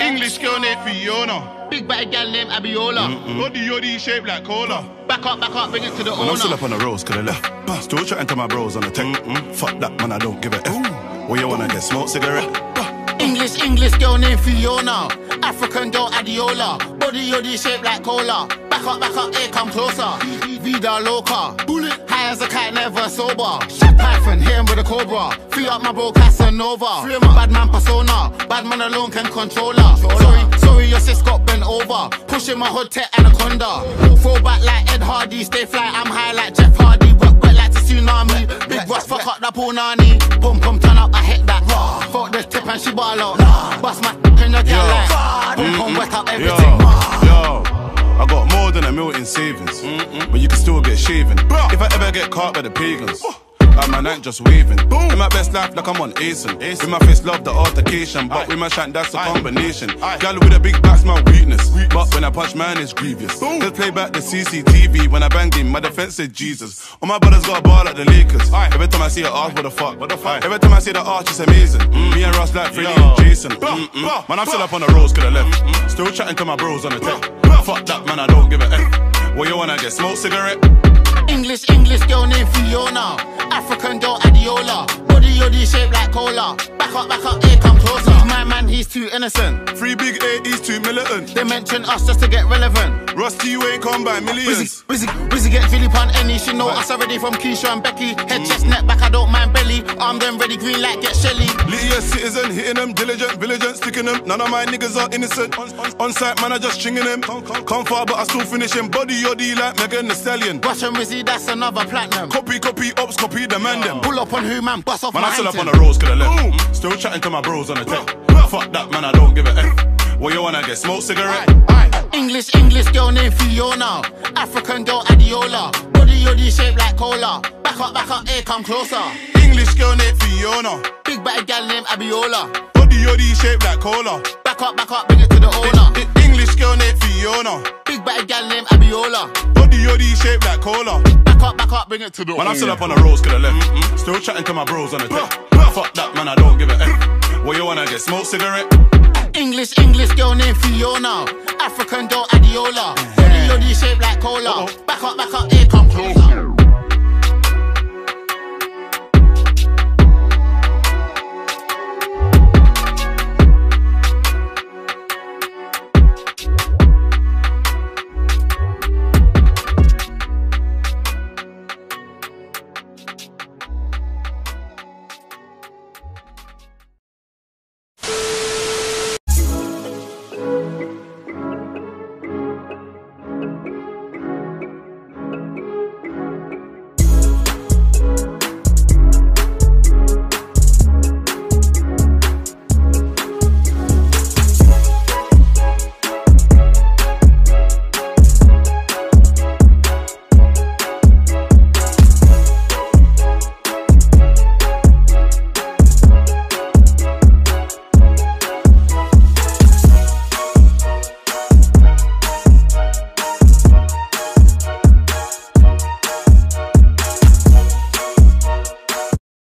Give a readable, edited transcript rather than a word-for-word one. English girl named Fiona. Big bad gal named Abiola. Body yoddy shaped like cola. Back up, bring it to the owner. When I'm still up on the roads, coulda left. Still chatting to my bros on the tech. Fuck that man, I don't give a F. What you wanna get? Smoke cigarette. English girl named Fiona. African girl Adiola. Body yoddy shaped like cola. Back up, here come closer. Vida loca. Bullet. High as a kite, never sober. Python, hit him with a cobra. Free up my bro Casanova. Free my bad man persona. Bad man alone can control her. Sorry, your sis got bent over. Pushing my hood to anaconda. Throw back like Ed Hardy. Stay fly, I'm high like Jeff Hardy. Work like a tsunami. Big rush, fuck up that punani. Boom, boom, turn up, I hit that. Fuck this tip and she ball out. Bust my in the gal like. Boom, boom, wet up everything. I got more than a million savings, but you can still get shaven. If I ever get caught by the pagans, like my night just waving. In my best life, like I'm on acing. With my face, love the altercation, but with my shank, that's a combination. Gal with a big back's my weakness, but when I punch, man, it's grievous. Let's play back the CCTV when I banged him. My defense said Jesus. All my brothers got a ball like the Lakers. Every time I see her arch, what the fuck? Every time I see the arch, it's amazing. Me and Ross like Freddie and Jason. Man, I'm still up on the roads, coulda left. Still chatting to my bros on the tech. Fuck that man, I don't give a F. What you wanna get? Smoke cigarette? English girl named Fiona. African girl Adiola. Body shaped like cola. Back up, here come closer. My man, he's too innocent. Free big A, he's too militant. They mention us just to get relevant. Rusty, you ain't come by millions. Busy get Philly pun any. She know us already from Keisha and Becky. Head, chest, neck, back, I don't mind belly. Armed and ready, green light, get Shelly. Litty as citizen, hitting them. Diligent, vigilant, sticking them. None of my niggas are innocent. On site, man, I just stringing them. Come far, but I still finishing. Body, yoddy like Megan Thee Stallion. Russian Rizzy, that's another platinum. Copy, ops, copy, the man them. Pull up on who, man, bust off man, my man, I'm still up on the roads, coulda left. Still chatting to my bros on the tech. Fuck that man, I don't give a F. What you wanna get? Smoke cigarette? English girl named Fiona. African girl Adiola. Body shaped like cola. Back up, here come closer. English girl named Fiona. Big bad gal named Abiola. Body shaped like cola. Back up, bring it to the owner. English girl named Fiona. Big bad gal named Abiola. Body shaped like cola. Back up, bring it to the owner. Man, I'm still up on the roads, coulda left. Still chatting to my bros on the tech. Fuck that man, I don't give a F. What you wanna get? Smoke cigarette? English girl named Fiona. African girl Adiola. Body shaped like cola. Back up, here come closer.